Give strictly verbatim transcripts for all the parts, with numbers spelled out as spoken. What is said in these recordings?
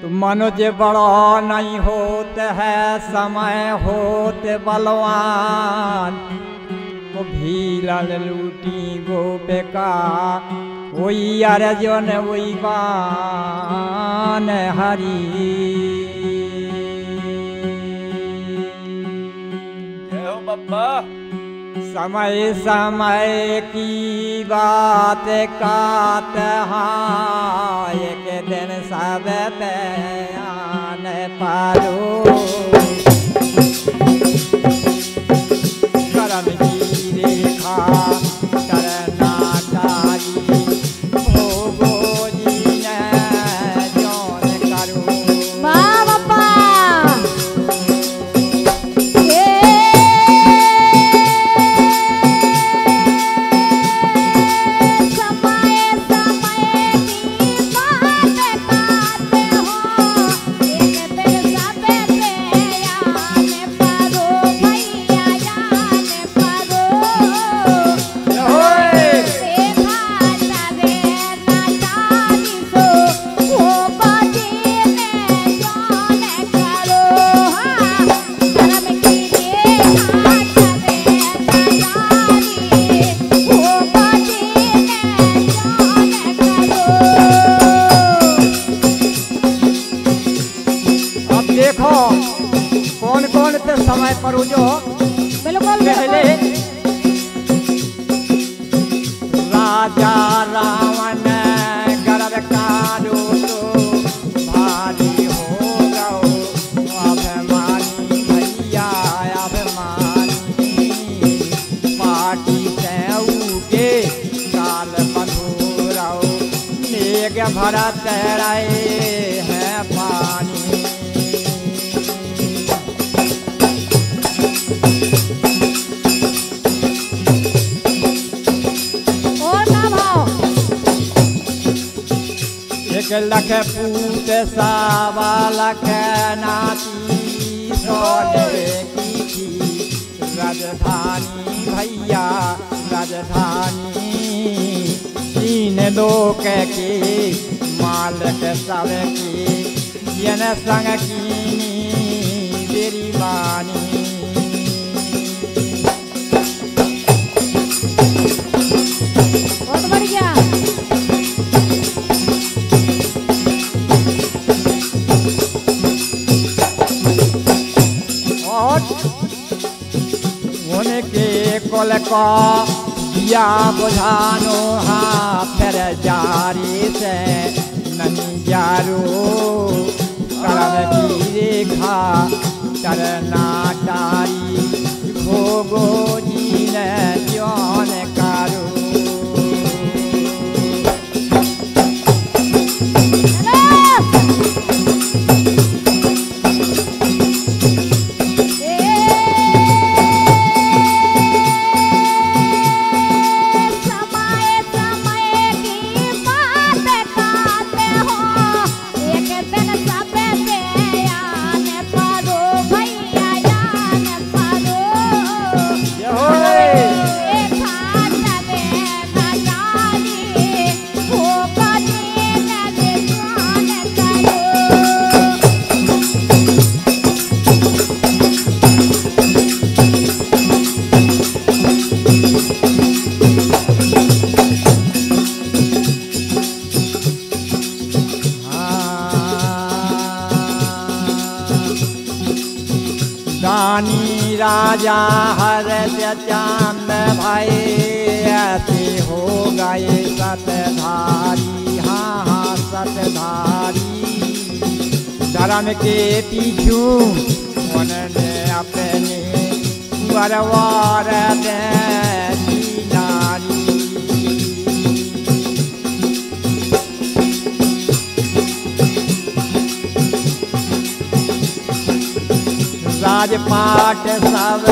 तो मनुज बड़ो नहीं होत है समय होत बलवान, वो भीलन लूटी गो बेका वही अर्जुन वही बान हरि। जय हो बाबा। समय समय की बात कात हाय के दिन सब बयान पारो, करम की रेखा करना डाली हो गोजी ने जौन करो। वाह बाबा, समय पर जो बिल्कुल पहले राजा रावण गर्व कारो तो भारी हो गो अभिमानी भैया अभिमानी पाटी से उगे काल मधुरो मेघ भरा तैराए हैं पानी। एक लख पूत सावा लख नाती सोने की थी राजधानी भैया राजधानी, तीन लोक के मालक सब की यन संग कीनी तेरी वानी। बहुत बढ़िया। उनके कुल को दिया बुझानो हाँ फिर जारी से नहीं जारो, करम की रेखा करना डारी भोगो जी ने जौन करो। रानी राजा हर चांद भाई ऐसे हो गए सतधारी हाँ हाँ सतधारी, धर्म के पीछू उन्होंने अपने वरवार दी नारी। राजपाट सब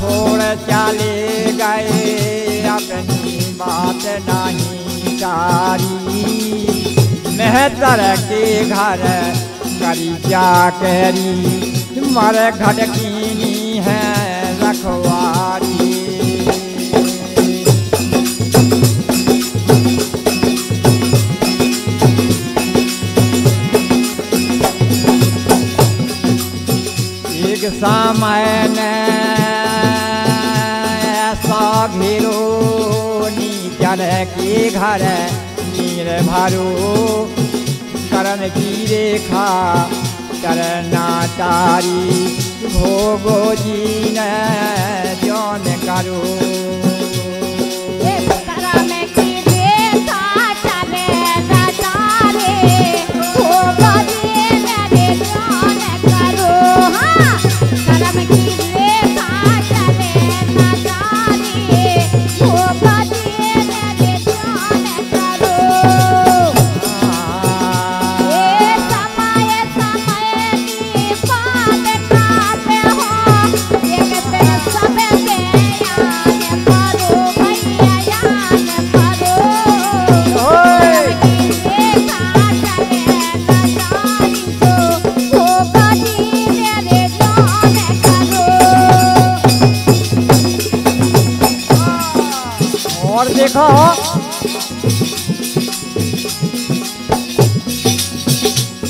छोड़ चले गए अपनी बात नहीं जारी, मेहतर के घर करी जा करी मर घटकीनी है रखवारी। समय ने ऐसा भीरो नी जन के घर नीर भरो करण की रेखा करनाचारी भोगो जी ने जौन करो और देखो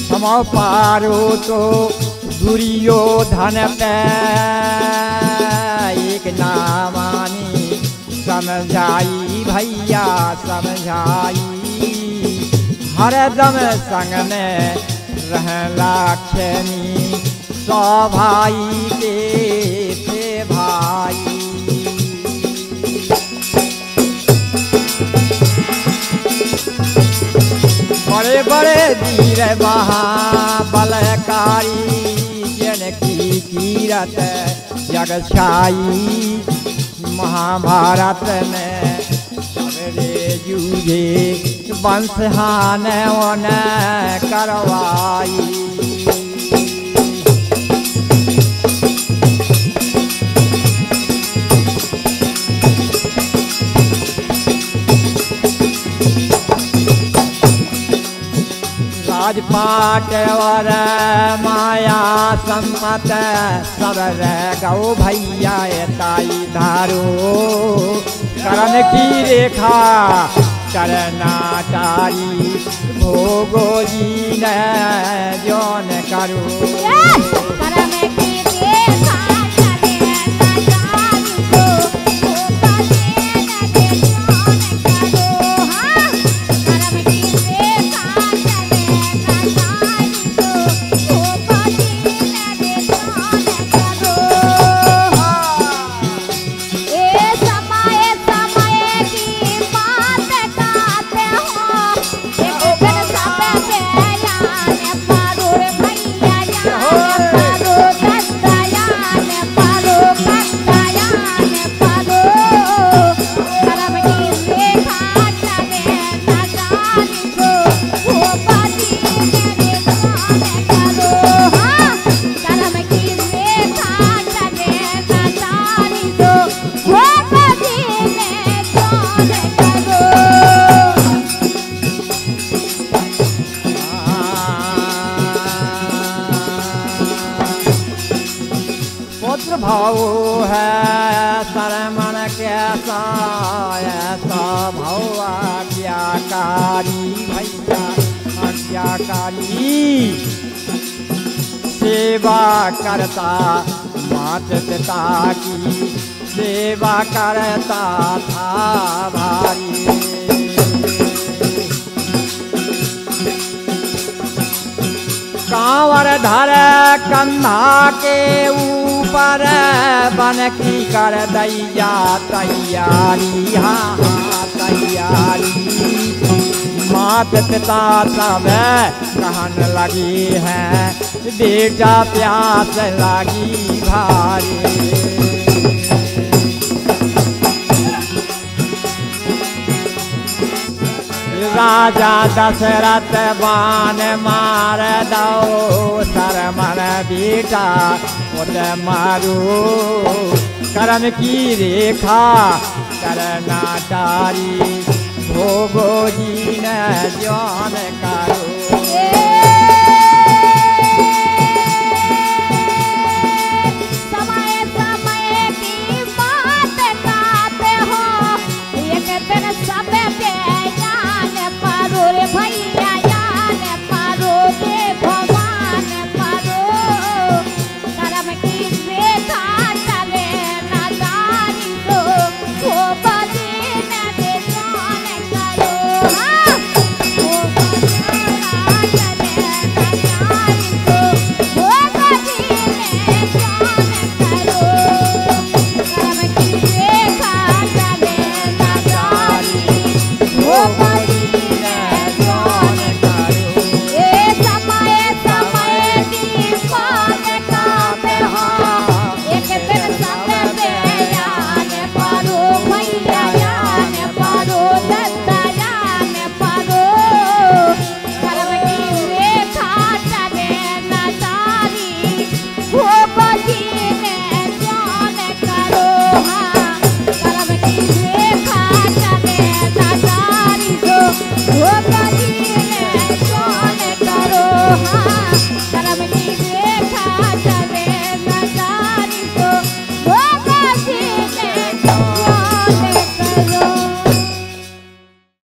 हम पारो तो दुर्योधन पे एक नामानी समझाई भैया समझाई हरदम संग में रहला क्षमी सौ भाई के थे भाई बड़े बड़े धीर महाबलकारी जनकी कीरत जग छाई महाभारत में सबरे जूझे वंशहान उन्हें करवाई राजपाट और माया सम्मत सब गौ भैया ताई धारो करण की रेखा करनाचारी भोगो जी ने जौन करो भाव है शरमन कैसा ऐसा भाव आज्ञाकारी भैया आज्ञाकारी सेवा करता मात पिता की सेवा करता था भाई कांवर धर कंधा के ऊपर बन की कर दैया तैयारी हाँ हाँ तैयारी मात पिता सब कहन लगी है बेटा प्यास लगी भारी राजा दशरथ बान मार दो शरमन बेटा उद मारो करम की रेखा करनाचारी भोगो जी ने जौन करो भैया पारो के भगवान पारो करम की चलो।